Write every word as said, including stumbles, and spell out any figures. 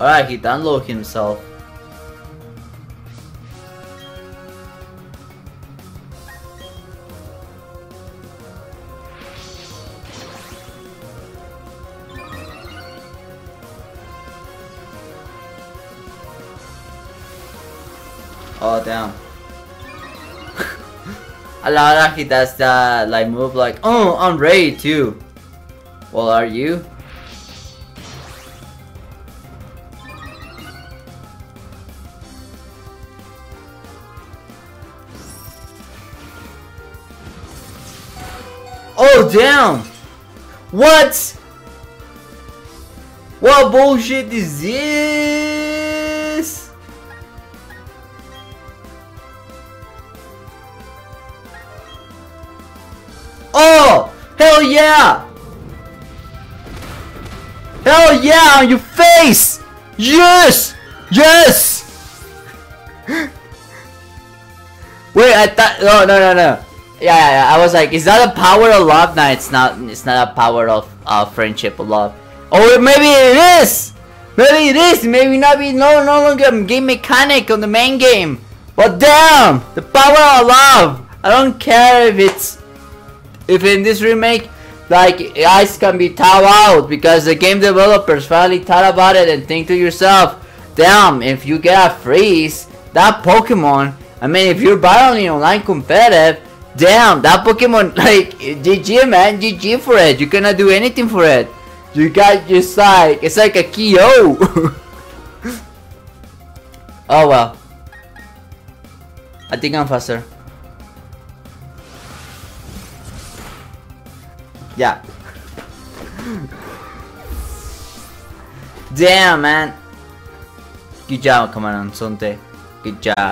Alright, he downloaded himself. Oh damn. A lot of he does that like move like, oh, I'm ready too. Well, are you? Oh damn! What? What bullshit is this? Oh! Hell yeah! Hell yeah! On your face! Yes! Yes! Wait, I thought. No, no, no, no. Yeah, yeah, yeah, I was like, is that a power of love? Nah, it's not. It's not a power of uh, friendship or love. Or maybe it is. Maybe it is. Maybe not be no no longer game mechanic on the main game. But damn, the power of love. I don't care if it's if in this remake, like, eyes can be thawed out because the game developers finally thought about it and think to yourself, damn, if you get a freeze, that Pokemon. I mean, if you're battling online competitive. Damn, that Pokemon, like, G G man, G G for it. You cannot do anything for it. You got just like, it's like a K O. Oh well. I think I'm faster. Yeah. Damn man. Good job, come on, Sonte. Good job.